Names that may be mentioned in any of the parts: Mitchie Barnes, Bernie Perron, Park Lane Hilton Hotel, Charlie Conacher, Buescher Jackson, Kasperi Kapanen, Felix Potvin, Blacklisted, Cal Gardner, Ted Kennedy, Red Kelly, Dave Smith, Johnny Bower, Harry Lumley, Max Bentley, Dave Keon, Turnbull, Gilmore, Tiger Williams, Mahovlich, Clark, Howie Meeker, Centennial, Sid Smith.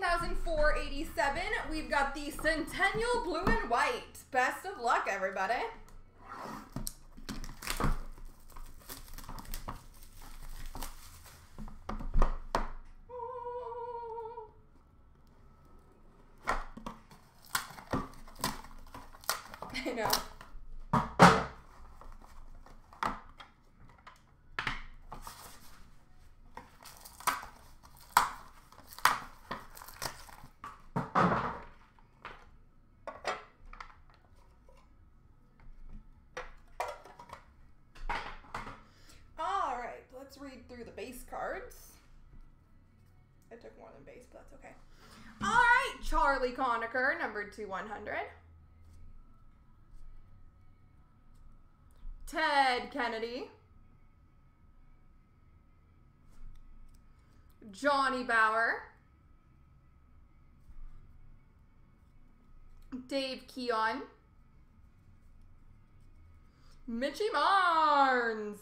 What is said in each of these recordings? $9,487. We've got the Centennial Blue and White. Best of luck, everybody. I know. Let's read through the base cards. It took more than base, but that's okay. All right, Charlie Conacher, numbered to 100. Ted Kennedy. Johnny Bower. Dave Keon. Mitchie Barnes.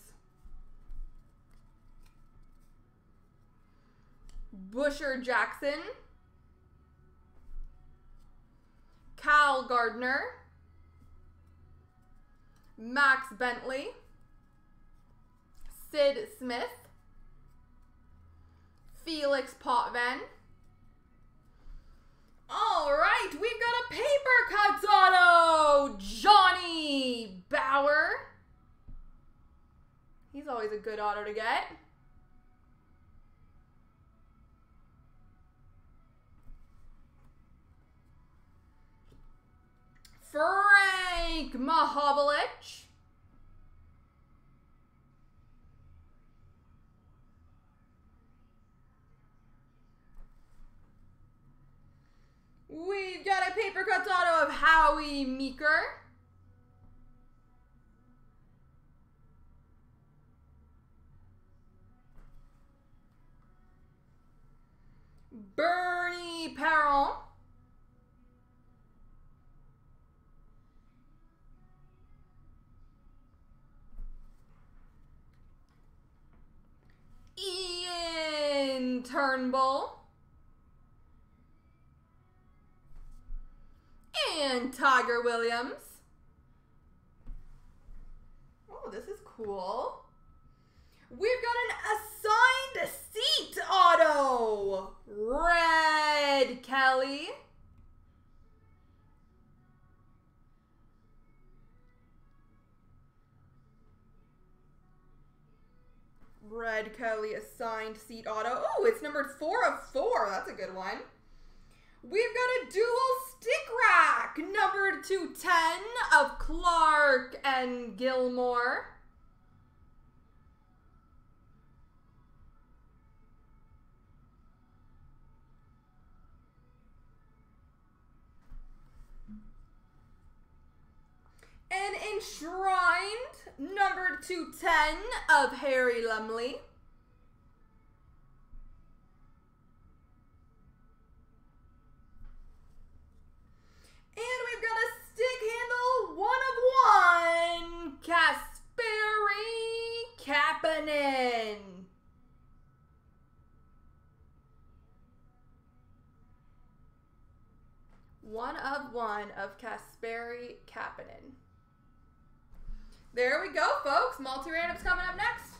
Buescher Jackson, Cal Gardner, Max Bentley, Sid Smith, Felix Potvin. All right, we've got a paper cuts auto, Johnny Bower. He's always a good auto to get. Frank Mahovlich. We've got a paper cuts auto of Howie Meeker. Bernie Perron. Turnbull, and Tiger Williams. Oh, this is cool. We've got an assigned seat auto. Red Kelly. Red Kelly assigned seat auto. Oh, it's numbered 4 of 4. That's a good one. We've got a dual stick rack numbered to 10 of Clark and Gilmore. An enshrined numbered to 10 of Harry Lumley. And we've got a stick handle 1 of 1, Kasperi Kapanen. One of 1 of Kasperi Kapanen. There we go, folks. Multi-random's coming up next.